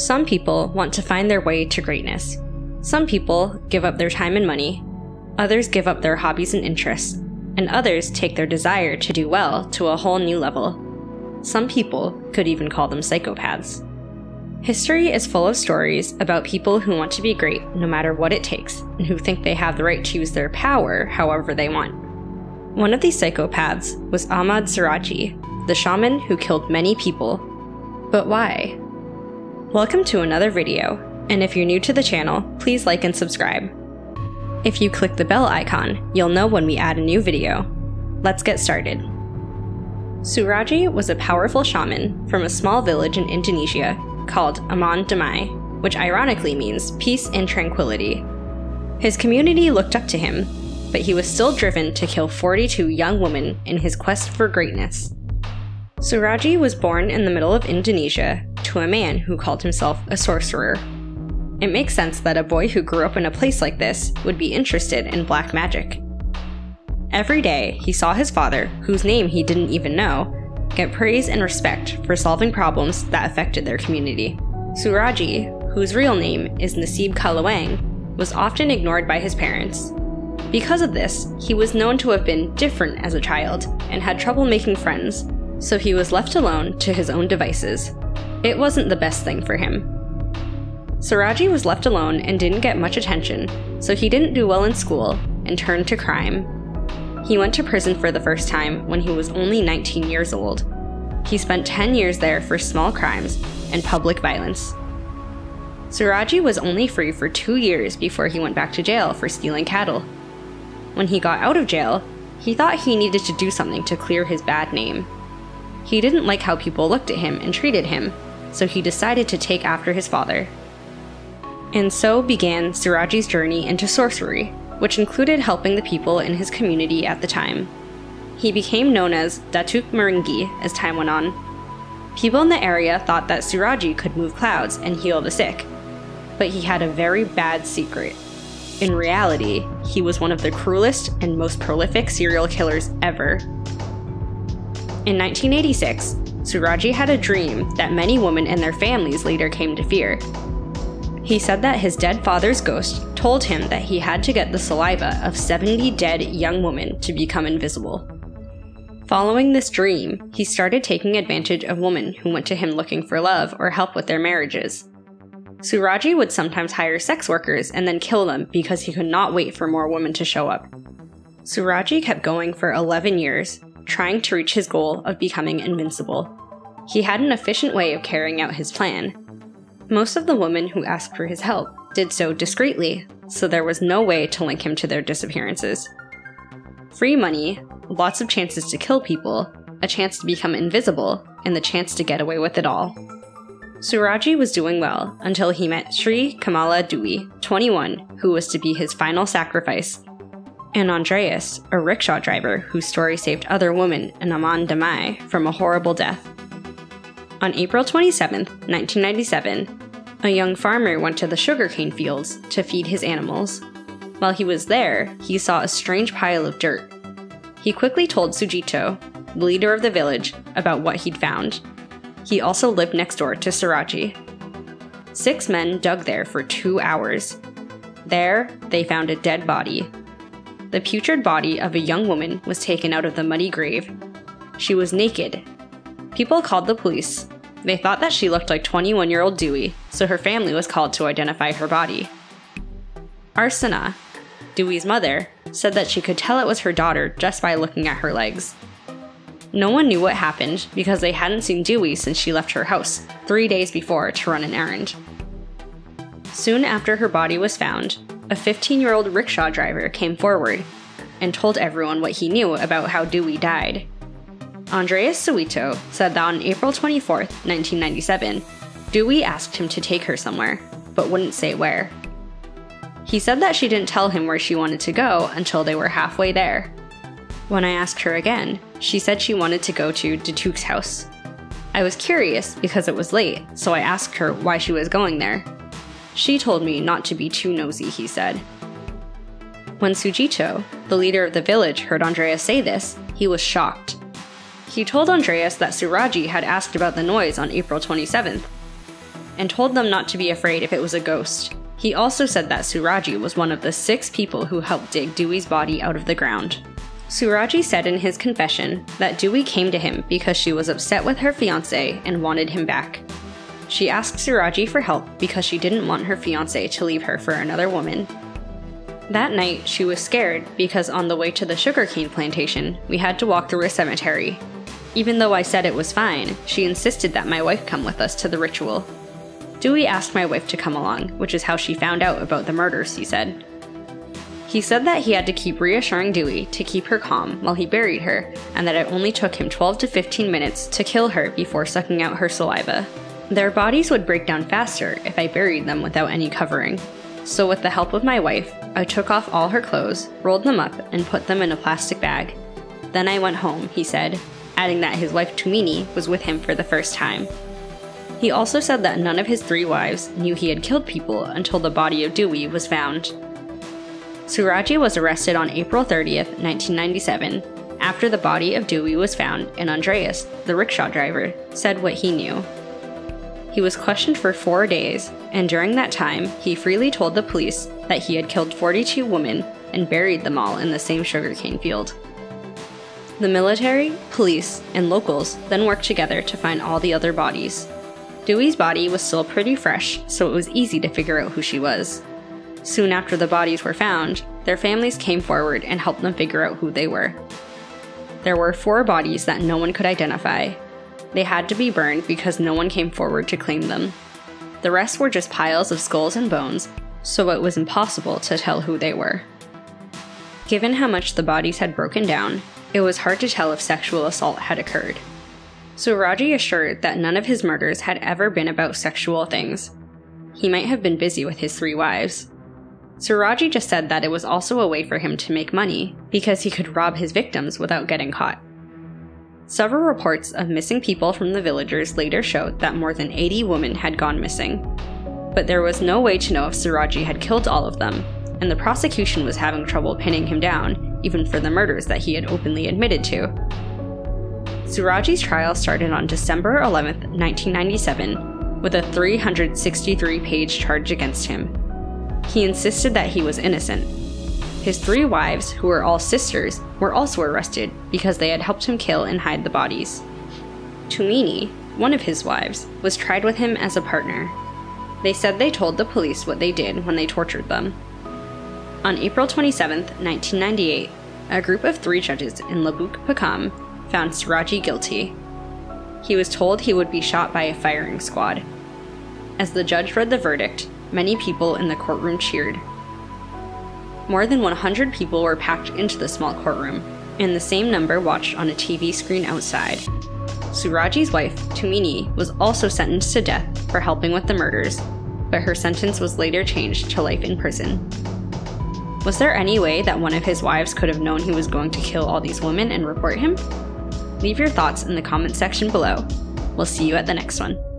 Some people want to find their way to greatness. Some people give up their time and money. Others give up their hobbies and interests. And others take their desire to do well to a whole new level. Some people could even call them psychopaths. History is full of stories about people who want to be great no matter what it takes, and who think they have the right to use their power however they want. One of these psychopaths was Ahmad Suradji, the shaman who killed many people. But why? Welcome to another video, and if you're new to the channel, please like and subscribe. If you click the bell icon, you'll know when we add a new video. Let's get started. Suradji was a powerful shaman from a small village in Indonesia called Amon Damai, which ironically means peace and tranquility. His community looked up to him, but he was still driven to kill 42 young women in his quest for greatness. Suradji was born in the middle of Indonesia to a man who called himself a sorcerer. It makes sense that a boy who grew up in a place like this would be interested in black magic. Every day, he saw his father, whose name he didn't even know, get praise and respect for solving problems that affected their community. Suradji, whose real name is Naseeb Kalawang, was often ignored by his parents. Because of this, he was known to have been different as a child and had trouble making friends, so he was left alone to his own devices. It wasn't the best thing for him. Suradji was left alone and didn't get much attention, so he didn't do well in school and turned to crime. He went to prison for the first time when he was only 19 years old. He spent 10 years there for small crimes and public violence. Suradji was only free for 2 years before he went back to jail for stealing cattle. When he got out of jail, he thought he needed to do something to clear his bad name. He didn't like how people looked at him and treated him, so he decided to take after his father. And so began Suradji's journey into sorcery, which included helping the people in his community at the time. He became known as Datuk Maringi as time went on. People in the area thought that Suradji could move clouds and heal the sick, but he had a very bad secret. In reality, he was one of the cruelest and most prolific serial killers ever. In 1986, Suradji had a dream that many women and their families later came to fear. He said that his dead father's ghost told him that he had to get the saliva of 70 dead young women to become invisible. Following this dream, he started taking advantage of women who went to him looking for love or help with their marriages. Suradji would sometimes hire sex workers and then kill them because he could not wait for more women to show up. Suradji kept going for 11 years, trying to reach his goal of becoming invincible. He had an efficient way of carrying out his plan. Most of the women who asked for his help did so discreetly, so there was no way to link him to their disappearances. Free money, lots of chances to kill people, a chance to become invisible, and the chance to get away with it all. Suradji was doing well until he met Sri Kemala Dewi, 21, who was to be his final sacrifice, and Andreas, a rickshaw driver whose story saved other women in Amon Damai from a horrible death. On April 27, 1997, a young farmer went to the sugarcane fields to feed his animals. While he was there, he saw a strange pile of dirt. He quickly told Sujito, the leader of the village, about what he'd found. He also lived next door to Suradji. 6 men dug there for 2 hours. There, they found a dead body. The putrid body of a young woman was taken out of the muddy grave. She was naked. People called the police. They thought that she looked like 21-year-old Dewi, so her family was called to identify her body. Arsena, Dewi's mother, said that she could tell it was her daughter just by looking at her legs. No one knew what happened because they hadn't seen Dewi since she left her house 3 days before to run an errand. Soon after her body was found, a 15-year-old rickshaw driver came forward and told everyone what he knew about how Dewi died. Andreas Sujito said that on April 24, 1997, Dewi asked him to take her somewhere, but wouldn't say where. He said that she didn't tell him where she wanted to go until they were halfway there. When I asked her again, she said she wanted to go to Datuk's house. I was curious because it was late, so I asked her why she was going there. She told me not to be too nosy, he said. When Sujito, the leader of the village, heard Andreas say this, he was shocked. He told Andreas that Suradji had asked about the noise on April 27th, and told them not to be afraid if it was a ghost. He also said that Suradji was one of the 6 people who helped dig Dewey's body out of the ground. Suradji said in his confession that Dewey came to him because she was upset with her fiancé and wanted him back. She asked Suradji for help because she didn't want her fiancé to leave her for another woman. That night, she was scared because on the way to the sugarcane plantation, we had to walk through a cemetery. Even though I said it was fine, she insisted that my wife come with us to the ritual. Dewey asked my wife to come along, which is how she found out about the murders, he said. He said that he had to keep reassuring Dewey to keep her calm while he buried her, and that it only took him 12 to 15 minutes to kill her before sucking out her saliva. Their bodies would break down faster if I buried them without any covering. So with the help of my wife, I took off all her clothes, rolled them up, and put them in a plastic bag. Then I went home, he said, adding that his wife Tumini was with him for the first time. He also said that none of his 3 wives knew he had killed people until the body of Dewey was found. Suradji was arrested on April 30th, 1997, after the body of Dewey was found and Andreas, the rickshaw driver, said what he knew. He was questioned for 4 days, and during that time, he freely told the police that he had killed 42 women and buried them all in the same sugarcane field. The military, police, and locals then worked together to find all the other bodies. Dewey's body was still pretty fresh, so it was easy to figure out who she was. Soon after the bodies were found, their families came forward and helped them figure out who they were. There were 4 bodies that no one could identify. They had to be burned because no one came forward to claim them. The rest were just piles of skulls and bones, so it was impossible to tell who they were. Given how much the bodies had broken down, it was hard to tell if sexual assault had occurred. Suradji assured that none of his murders had ever been about sexual things. He might have been busy with his 3 wives. Suradji just said that it was also a way for him to make money, because he could rob his victims without getting caught. Several reports of missing people from the villagers later showed that more than 80 women had gone missing. But there was no way to know if Suradji had killed all of them, and the prosecution was having trouble pinning him down, even for the murders that he had openly admitted to. Suradji's trial started on December 11, 1997, with a 363-page charge against him. He insisted that he was innocent. His 3 wives, who were all sisters, were also arrested because they had helped him kill and hide the bodies. Tumini, one of his wives, was tried with him as a partner. They said they told the police what they did when they tortured them. On April 27, 1998, a group of 3 judges in Labuk Pakam found Suradji guilty. He was told he would be shot by a firing squad. As the judge read the verdict, many people in the courtroom cheered. More than 100 people were packed into the small courtroom, and the same number watched on a TV screen outside. Suradji's wife, Tumini, was also sentenced to death for helping with the murders, but her sentence was later changed to life in prison. Was there any way that one of his wives could have known he was going to kill all these women and report him? Leave your thoughts in the comment section below. We'll see you at the next one.